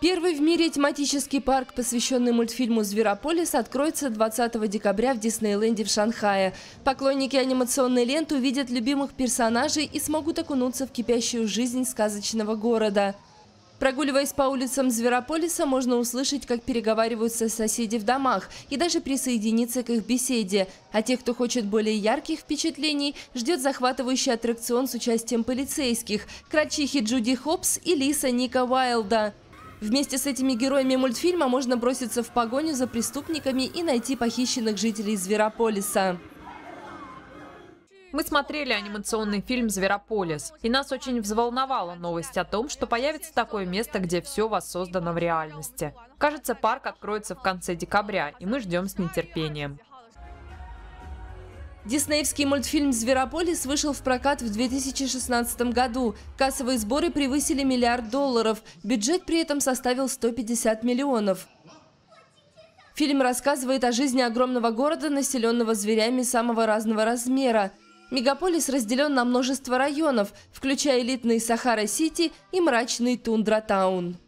Первый в мире тематический парк, посвященный мультфильму «Зверополис», откроется 20 декабря в Диснейленде в Шанхае. Поклонники анимационной ленты увидят любимых персонажей и смогут окунуться в кипящую жизнь сказочного города. Прогуливаясь по улицам Зверополиса, можно услышать, как переговариваются соседи в домах и даже присоединиться к их беседе. А тех, кто хочет более ярких впечатлений, ждет захватывающий аттракцион с участием полицейских, крачихи Джуди Хопс и лиса Ника Уайлда. Вместе с этими героями мультфильма можно броситься в погоню за преступниками и найти похищенных жителей Зверополиса. Мы смотрели анимационный фильм «Зверополис», и нас очень взволновала новость о том, что появится такое место, где все воссоздано в реальности. Кажется, парк откроется в конце декабря, и мы ждем с нетерпением. Диснеевский мультфильм «Зверополис» вышел в прокат в 2016 году. Кассовые сборы превысили $1 миллиард. Бюджет при этом составил 150 миллионов. Фильм рассказывает о жизни огромного города, населенного зверями самого разного размера. Мегаполис разделен на множество районов, включая элитный Сахара-Сити и мрачный Тундра-Таун.